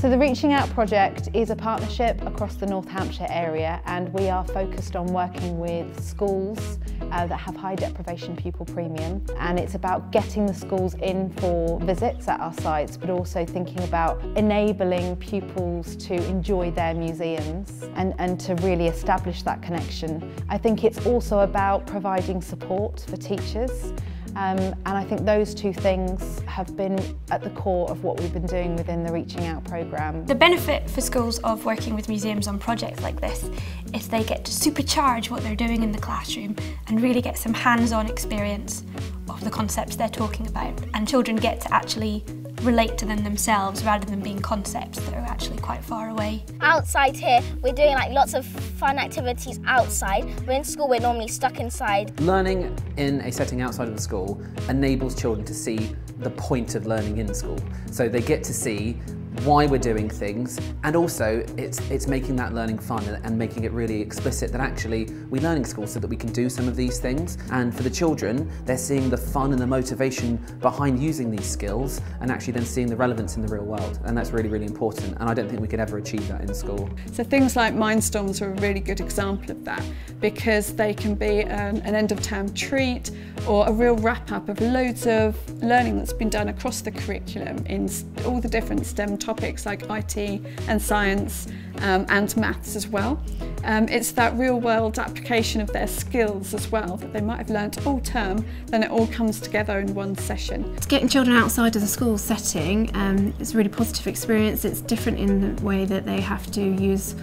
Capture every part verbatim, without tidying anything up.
So the Reaching Out project is a partnership across the North Hampshire area, and we are focused on working with schools uh, that have high deprivation pupil premium, and it's about getting the schools in for visits at our sites, but also thinking about enabling pupils to enjoy their museums and, and to really establish that connection. I think it's also about providing support for teachers. Um, and I think those two things have been at the core of what we've been doing within the Reaching Out programme. The benefit for schools of working with museums on projects like this is they get to supercharge what they're doing in the classroom and really get some hands-on experience of the concepts they're talking about, and children get to actually relate to them themselves rather than being concepts that are actually quite far away. Outside here we're doing like lots of fun activities outside, but in school we're normally stuck inside. Learning in a setting outside of the school enables children to see the point of learning in school, so they get to see why we're doing things, and also it's, it's making that learning fun and, and making it really explicit that actually we learn in school so that we can do some of these things. And for the children, they're seeing the fun and the motivation behind using these skills and actually then seeing the relevance in the real world, and that's really, really important, and I don't think we could ever achieve that in school. So things like Mindstorms are a really good example of that, because they can be an, an end-of-term treat or a real wrap-up of loads of learning that's been done across the curriculum in all the different STEM topics like I T and science um, and maths as well. Um, it's that real world application of their skills as well that they might have learnt all term, then it all comes together in one session. It's getting children outside of the school setting. Um, it's a really positive experience. It's different in the way that they have to use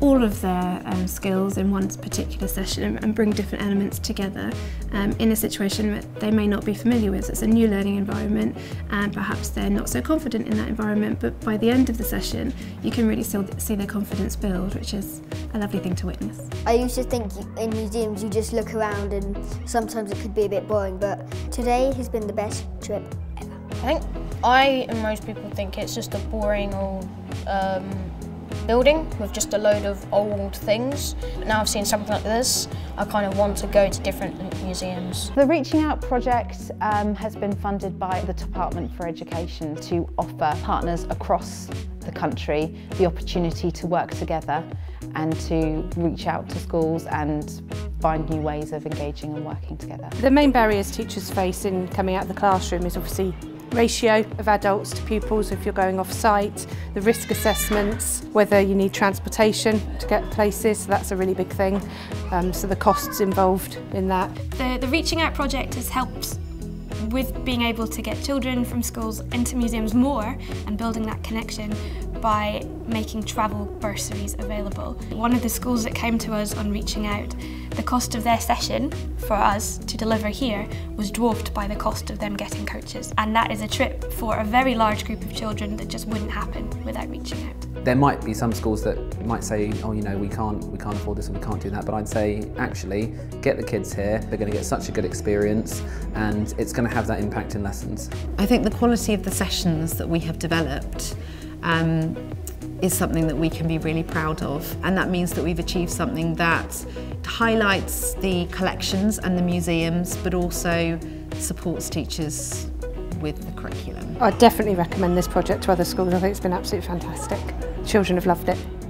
all of their um, skills in one particular session and bring different elements together um, in a situation that they may not be familiar with. So it's a new learning environment, and perhaps they're not so confident in that environment, but by the end of the session you can really still see their confidence build, which is a lovely thing to witness. I used to think in museums you just look around and sometimes it could be a bit boring, but today has been the best trip ever. I think I and most people think it's just a boring old um, building with just a load of old things. Now I've seen something like this, I kind of want to go to different museums. The Reaching Out project um, has been funded by the Department for Education to offer partners across the country the opportunity to work together and to reach out to schools and find new ways of engaging and working together. The main barriers teachers face in coming out of the classroom is obviously ratio of adults to pupils if you're going off site, the risk assessments, whether you need transportation to get places, so that's a really big thing, um, so the costs involved in that. The, the Reaching Out project has helped with being able to get children from schools into museums more and building that connection by making travel bursaries available. One of the schools that came to us on Reaching Out, the cost of their session for us to deliver here was dwarfed by the cost of them getting coaches. And that is a trip for a very large group of children that just wouldn't happen without Reaching Out. There might be some schools that might say, oh, you know, we can't, we can't afford this and we can't do that, but I'd say, actually, get the kids here, they're going to get such a good experience and it's going to have that impact in lessons. I think the quality of the sessions that we have developed Um, is something that we can be really proud of, and that means that we've achieved something that highlights the collections and the museums but also supports teachers with the curriculum. I definitely recommend this project to other schools. I think it's been absolutely fantastic. Children have loved it.